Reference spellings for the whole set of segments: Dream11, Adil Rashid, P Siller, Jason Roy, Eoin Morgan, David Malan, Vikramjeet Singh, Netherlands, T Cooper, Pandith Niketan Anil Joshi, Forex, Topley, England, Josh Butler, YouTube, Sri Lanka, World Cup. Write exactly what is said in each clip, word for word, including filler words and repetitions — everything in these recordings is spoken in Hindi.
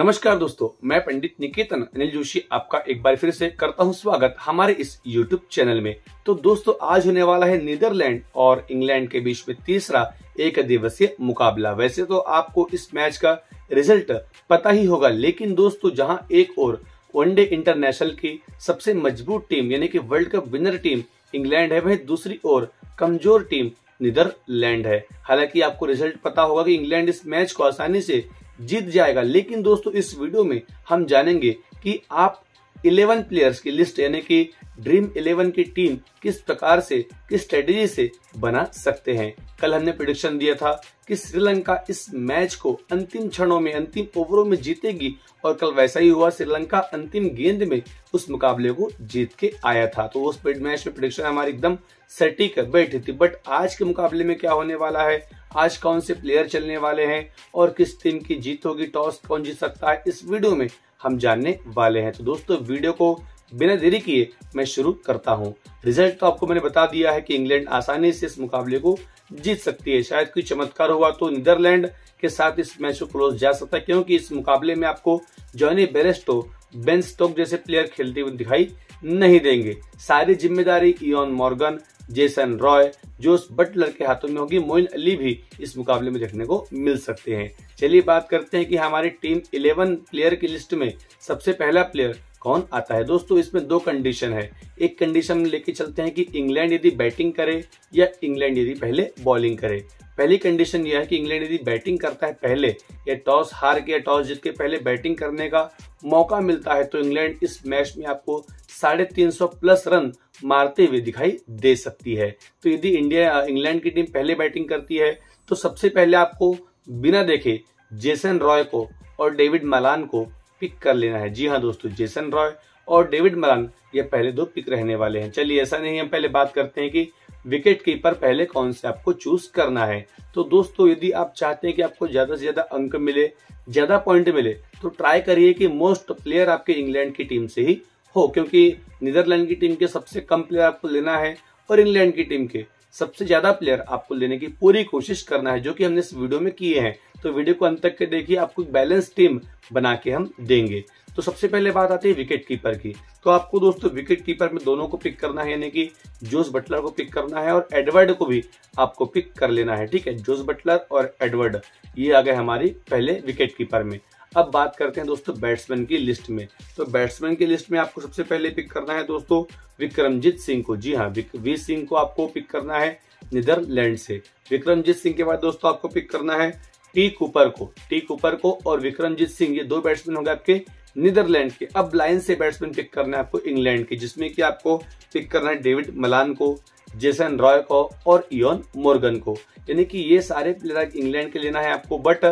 नमस्कार दोस्तों, मैं पंडित निकेतन अनिल जोशी आपका एक बार फिर से करता हूं स्वागत हमारे इस YouTube चैनल में। तो दोस्तों, आज होने वाला है नीदरलैंड और इंग्लैंड के बीच में तीसरा एक दिवसीय मुकाबला। वैसे तो आपको इस मैच का रिजल्ट पता ही होगा, लेकिन दोस्तों जहां एक और वनडे इंटरनेशनल की सबसे मजबूत टीम यानी कि world cup winner team England है, वह दूसरी ओर कमजोर टीम नीदरलैंड है। हालांकि आपको रिजल्ट पता होगा कि इंग्लैंड इस मैच को आसानी से जीत जाएगा, लेकिन दोस्तों इस वीडियो में हम जानेंगे कि आप ग्यारह प्लेयर्स की लिस्ट यानी कि ड्रीम इलेवन की टीम किस प्रकार से, किस स्ट्रेटेजी से बना सकते हैं। कल हमने प्रेडिक्शन दिया था कि श्रीलंका इस मैच को अंतिम क्षणों में, अंतिम ओवरों में जीतेगी और कल वैसा ही हुआ। श्रीलंका अंतिम गेंद में उस मुकाबले को जीत के आया था, तो उस मैच में प्रेडिक्शन हमारी एकदम सटीक बैठी थी। बट आज के मुकाबले में क्या होने वाला है, आज कौन से प्लेयर चलने वाले हैं और किस टीम की जीत होगी, टॉस कौन जीत सकता है, इस वीडियो में हम जानने वाले हैं। तो दोस्तों वीडियो को बिना देरी किए मैं शुरू करता हूं। रिजल्ट तो आपको मैंने बता दिया है कि इंग्लैंड आसानी से इस मुकाबले को जीत सकती है। शायद कोई चमत्कार हुआ तो नीदरलैंड के साथ इस मैच को क्लोज जा सकता है, क्योंकि इस मुकाबले में आपको जॉनी बेरेस्टो, बेन स्टोक जैसे प्लेयर खेलते हुए दिखाई नहीं देंगे। सारी जिम्मेदारी इयोन मॉर्गन, जेसन रॉय, जोश बटलर के हाथों में होगी। मोइन अली भी इस मुकाबले में देखने को मिल सकते हैं। चलिए बात करते हैं कि हमारी टीम ग्यारह प्लेयर की लिस्ट में सबसे पहला प्लेयर कौन आता है। दोस्तों इसमें दो कंडीशन है। एक कंडीशन लेके चलते हैं कि इंग्लैंड यदि बैटिंग करे या इंग्लैंड यदि पहले बॉलिंग करे। पहली कंडीशन यह है कि इंग्लैंड यदि बैटिंग करता है पहले या टॉस हार के या टॉस जीत के पहले बैटिंग करने का मौका मिलता है, तो इंग्लैंड इस मैच में आपको साढ़े तीन सौ प्लस रन मारते हुए दिखाई दे सकती है। तो यदि इंडिया इंग्लैंड की टीम पहले बैटिंग करती है तो सबसे पहले आपको बिना देखे जेसन रॉय को और डेविड मलान को पिक कर लेना है। जी हाँ दोस्तों, जेसन रॉय और डेविड मलान ये पहले दो पिक रहने वाले हैं। चलिए ऐसा नहीं, हम पहले बात करते हैं कि विकेट कीपर पहले कौन से आपको चूज करना है। तो दोस्तों यदि आप चाहते हैं कि आपको ज्यादा से ज्यादा अंक मिले, ज्यादा पॉइंट मिले, तो ट्राई करिए कि मोस्ट प्लेयर आपके इंग्लैंड की टीम से ही हो, क्योंकि नीदरलैंड की टीम के सबसे कम प्लेयर आपको लेना है और इंग्लैंड की टीम के सबसे ज्यादा प्लेयर आपको लेने की पूरी कोशिश करना है, जो कि हमने इस वीडियो में किए हैं। तो वीडियो को अंत तक के देखिए, आपको एक बैलेंस टीम बना के हम देंगे। तो सबसे पहले बात आती है विकेट कीपर की। तो आपको दोस्तों विकेट कीपर में दोनों को पिक करना है, यानी कि जोस बटलर को पिक करना है और एडवर्ड को भी आपको पिक कर लेना है। ठीक है, जोस बटलर और एडवर्ड ये आ गए हमारी पहले विकेट कीपर में। अब बात करते हैं दोस्तों बैट्समैन की लिस्ट में। तो बैट्समैन की लिस्ट में आपको सबसे पहले पिक करना है दोस्तों विक्रमजीत सिंह को। जी हाँ, वी सिंह को आपको पिक करना है नीदरलैंड से। विक्रमजीत सिंह के बाद दोस्तों आपको पिक करना है टी कूपर को। टी कूपर को और विक्रमजीत सिंह ये दो बैट्समैन होंगे आपके नीदरलैंड के। अब लाइन से बैट्समैन पिक करना है आपको इंग्लैंड के, जिसमें कि आपको पिक करना है डेविड मलान को, जेसन रॉय को और इयोन मॉर्गन को। यानी कि ये सारे प्लेयर इंग्लैंड के लेना है आपको, बट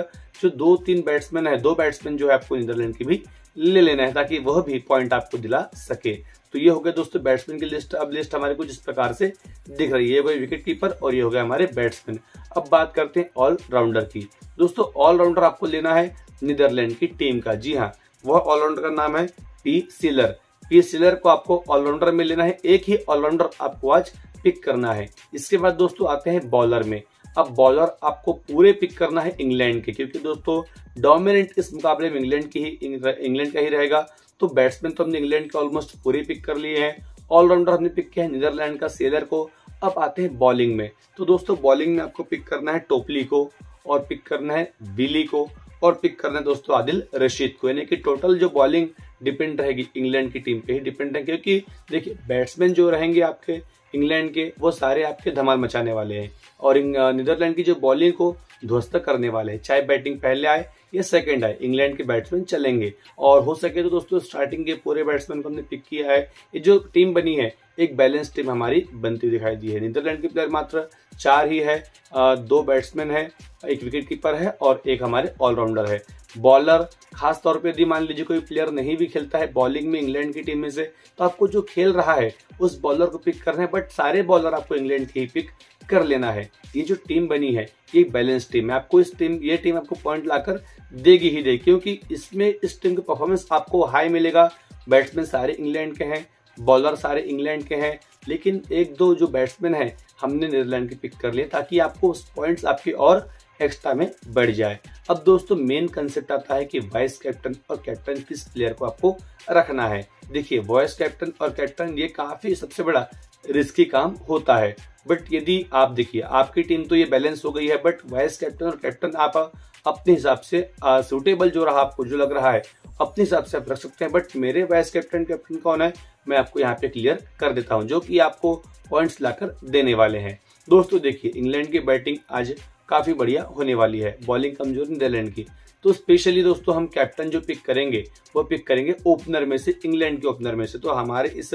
जो दो तीन बैट्समैन है, दो बैट्समैन जो है आपको नीदरलैंड के भी ले लेना है, ताकि वह भी पॉइंट आपको दिला सके। तो ये हो गया दोस्तों बैट्समैन की लिस्ट। अब लिस्ट हमारे कुछ इस प्रकार से दिख रही है। ये हो गए विकेट कीपर और ये हो गया हमारे बैट्समैन। अब बात करते हैं ऑलराउंडर की। दोस्तों ऑलराउंडर आपको लेना है नीदरलैंड की टीम का। जी हाँ, वह ऑलराउंडर का नाम है पी सिलर। पी सिलर को आपको ऑलराउंडर में लेना है, एक ही ऑलराउंडर आपको आज पिक करना है। इसके बाद दोस्तों आते हैं बॉलर में। अब बॉलर आपको पूरे पिक करना है इंग्लैंड के, क्योंकि दोस्तों डोमिनेंट इस मुकाबले में इंग्लैंड की ही इंग्लैंड का ही रहेगा। तो बैट्समैन तो हमने इंग्लैंड के ऑलमोस्ट पूरे पिक कर लिए हैं, ऑलराउंडर हमने पिक किया है नीदरलैंड का सेलर को। अब आते हैं बॉलिंग में। तो दोस्तों बॉलिंग में आपको पिक करना है टोपली को और पिक करना है विली को और पिक करना है दोस्तों आदिल रशीद को। यानी कि टोटल जो बॉलिंग डिपेंड रहेगी इंग्लैंड की टीम पे ही डिपेंड है, क्योंकि देखिए बैट्समैन जो रहेंगे आपके इंग्लैंड के वो सारे आपके धमाल मचाने वाले हैं और नीदरलैंड की जो बॉलिंग को ध्वस्त करने वाले हैं, चाहे बैटिंग पहले आए या सेकंड आए, इंग्लैंड के बैट्समैन चलेंगे। और हो सके तो दोस्तों स्टार्टिंग के पूरे बैट्समैन को हमने पिक किया है। ये जो टीम बनी है एक बैलेंस टीम हमारी बनती दिखाई दी है। नीदरलैंड के प्लेयर मात्र चार ही है, दो बैट्समैन है, एक विकेट कीपर है और एक हमारे ऑलराउंडर है। बॉलर खास तौर पे यदि मान लीजिए कोई प्लेयर नहीं भी खेलता है बॉलिंग में इंग्लैंड की टीम में से, तो आपको जो खेल रहा है उस बॉलर को पिक करना है, बट सारे बॉलर आपको इंग्लैंड की ही पिक कर लेना है। ये जो टीम बनी है ये बैलेंस टीम है। आपको इस टीम ये टीम आपको पॉइंट लाकर देगी ही देगी, क्योंकि इसमें इस टीम का परफॉर्मेंस आपको हाई मिलेगा। बैट्समैन सारे इंग्लैंड के हैं, बॉलर सारे इंग्लैंड के हैं, लेकिन एक दो जो बैट्समैन हैं हमने नीदरलैंड के पिक कर लिए, ताकि आपको पॉइंट्स आपके और एक्स्ट्रा में बढ़ जाए। अब दोस्तों मेन कंसेप्ट आता है कि वाइस कैप्टन और कैप्टन किस प्लेयर को आपको रखना है। देखिए वाइस कैप्टन और कैप्टन ये काफी सबसे बड़ा रिस्की काम होता है, बट यदि आप देखिए आपकी टीम तो ये बैलेंस हो गई है, बट वाइस कैप्टन और कैप्टन आप अपने हिसाब से सूटेबल जो रहा आपको जो लग रहा है अपने हिसाब से आप रख सकते हैं। बट मेरे वाइस कैप्टन कैप्टन कौन है मैं आपको यहाँ पे क्लियर कर देता हूँ, जो कि आपको पॉइंट्स लाकर देने वाले हैं। दोस्तों देखिए इंग्लैंड की बैटिंग आज काफी बढ़िया होने वाली है, बॉलिंग कमजोर नीदरलैंड की, तो स्पेशली दोस्तों हम कैप्टन जो पिक करेंगे वो पिक करेंगे ओपनर में से, इंग्लैंड के ओपनर में से। तो हमारे इस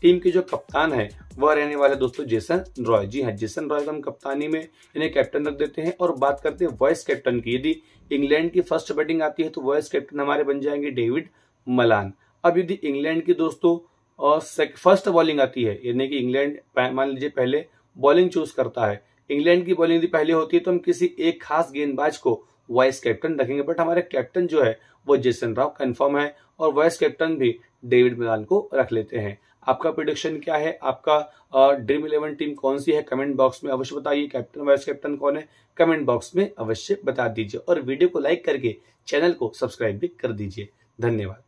टीम के जो कप्तान है वह रहने वाले दोस्तों जेसन रॉय। जी हाँ, जेसन रॉय को हम कप्तानी में इन्हें कैप्टन रख देते हैं। और बात करते हैं वाइस कैप्टन की। यदि इंग्लैंड की फर्स्ट बैटिंग आती है तो वाइस कैप्टन हमारे बन जाएंगे डेविड मलान। अब यदि इंग्लैंड की दोस्तों और फर्स्ट बॉलिंग आती है, यानी कि इंग्लैंड मान लीजिए पहले बॉलिंग चूज करता है, इंग्लैंड की बॉलिंग यदि पहले होती है तो हम किसी एक खास गेंदबाज को वाइस कैप्टन रखेंगे। बट हमारे कैप्टन जो है वो जेसन रॉय कंफर्म है और वाइस कैप्टन भी डेविड मलान को रख लेते हैं। आपका प्रेडिक्शन क्या है, आपका ड्रीम इलेवन टीम कौन सी है, कमेंट बॉक्स में अवश्य बताइए। कैप्टन वाइस कैप्टन कौन है कमेंट बॉक्स में अवश्य बता दीजिए और वीडियो को लाइक करके चैनल को सब्सक्राइब भी कर दीजिए। धन्यवाद।